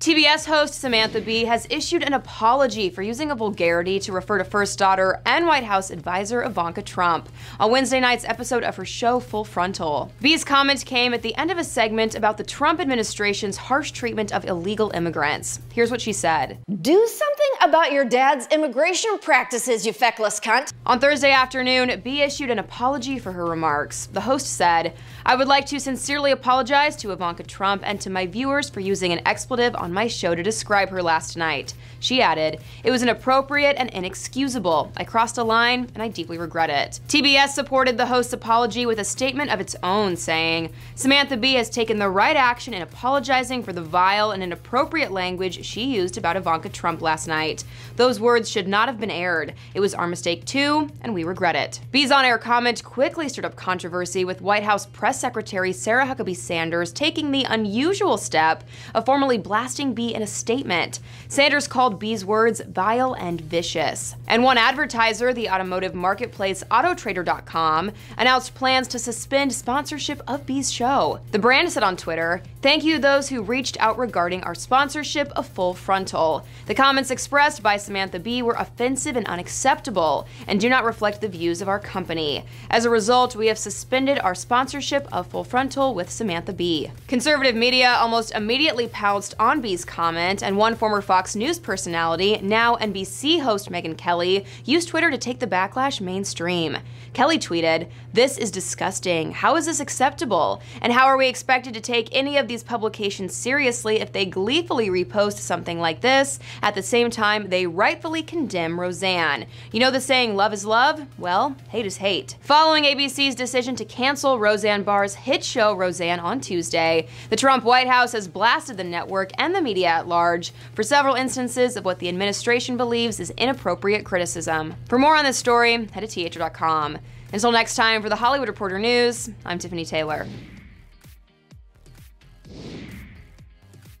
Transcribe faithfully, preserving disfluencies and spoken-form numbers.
T B S host Samantha Bee has issued an apology for using a vulgarity to refer to first daughter and White House advisor Ivanka Trump on Wednesday night's episode of her show Full Frontal. Bee's comment came at the end of a segment about the Trump administration's harsh treatment of illegal immigrants. Here's what she said. Do something about your dad's immigration practices, you feckless cunt. On Thursday afternoon, Bee issued an apology for her remarks. The host said, I would like to sincerely apologize to Ivanka Trump and to my viewers for using an expletive on my show to describe her last night. She added, it was inappropriate and inexcusable. I crossed a line and I deeply regret it. T B S supported the host's apology with a statement of its own saying, Samantha Bee has taken the right action in apologizing for the vile and inappropriate language she used about Ivanka Trump last night. Those words should not have been aired. It was our mistake too, and we regret it. Bee's on-air comment quickly stirred up controversy with White House Press Secretary Sarah Huckabee Sanders taking the unusual step of formally blasting Bee in a statement. Sanders called Bee's words vile and vicious. And one advertiser, the automotive marketplace Autotrader dot com, announced plans to suspend sponsorship of Bee's show. The brand said on Twitter, thank you to those who reached out regarding our sponsorship of Full Frontal. The comments expressed by Samantha Bee were offensive and unacceptable and do not reflect the views of our company. As a result, we have suspended our sponsorship of Full Frontal with Samantha Bee. Conservative media almost immediately pounced on Bee Bee's comment, and one former Fox News personality, now N B C host Megyn Kelly, used Twitter to take the backlash mainstream. Kelly tweeted, this is disgusting. How is this acceptable? And how are we expected to take any of these publications seriously if they gleefully repost something like this? At the same time, they rightfully condemn Roseanne. You know the saying, love is love? Well, hate is hate. Following A B C's decision to cancel Roseanne Barr's hit show Roseanne on Tuesday, the Trump White House has blasted the network and the media at large for several instances of what the administration believes is inappropriate criticism. For more on this story, head to T H R dot com. Until next time, for The Hollywood Reporter News, I'm Tiffany Taylor.